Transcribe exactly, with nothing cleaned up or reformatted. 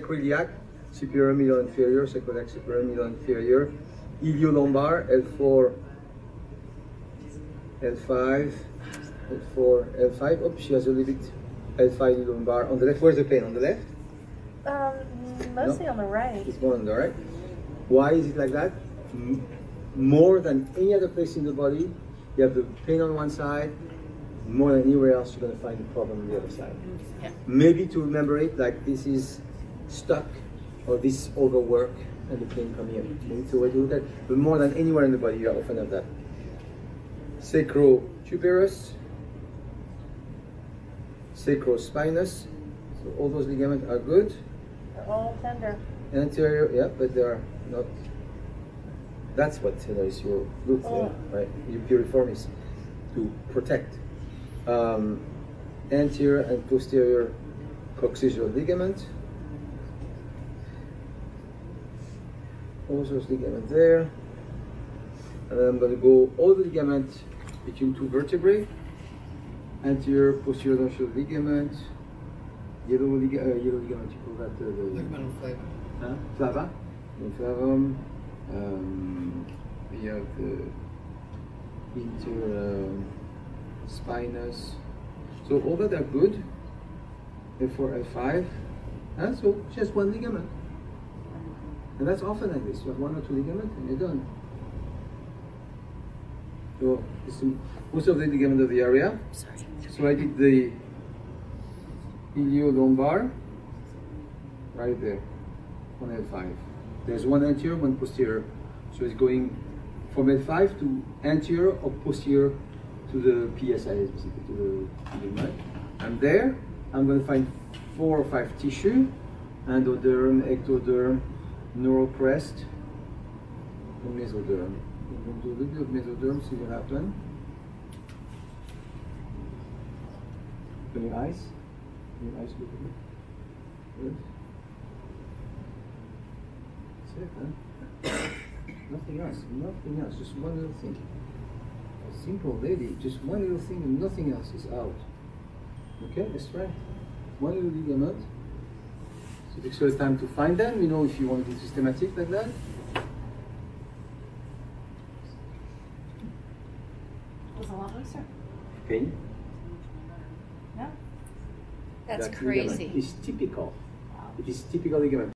Sacroiliac, superior middle inferior, sacroiliac superior middle inferior, iliolumbar, L four, L five, L four, L five. Oh, she has a little bit L five iliolumbar. On the left, where's the pain? On the left? Um, mostly no? on the right. It's more on the right. Why is it like that? More than any other place in the body, you have the pain on one side. More than anywhere else, you're going to find the problem on the other side. Yeah. Maybe to remember it, like this is stuck or this overwork and the pain come here. Maybe to look at that. But more than anywhere in the body, you often have that. Sacrospinous, sacrospinous. So all those ligaments are good. They're all tender. Anterior, yeah, but they are not. That's what tender is your loop, oh. yeah, right? Your piriformis to protect. Um, anterior and posterior coccygeal ligament. All those ligaments there. And I'm going to go all the ligaments between two vertebrae. Anterior, posterior dorsal ligament. Yellow, lig uh, yellow ligament, you call that uh, the... Ligamentum flavum. Huh? Flava. Flavum. Um, we have the inter... Um, spinous, so all that are good. L four, L five, and so just one ligament, and that's often like this. You have one or two ligaments, and you're done. So it's most of the ligament of the area. Sorry. So I did the iliolumbar right there on L five. There's one anterior, one posterior, so it's going from L five to anterior or posterior. To the P S I S, basically, to the, to the right. I'm there, I'm going to find four or five tissue, endoderm, ectoderm, neural crest, and mesoderm. I'm going to do a little bit of mesoderm, see what happens. Open your eyes, open your eyes a little bit. Good. That's it, huh? Nothing else, nothing else, just one little thing. A simple lady, just one little thing and nothing else is out. Okay, let's try. One little ligament. So it takes a little time to find them, you know, if you want to be systematic like that. It was a lot looser. Pain? No. That's that crazy. It's typical. Wow. It is typical ligament.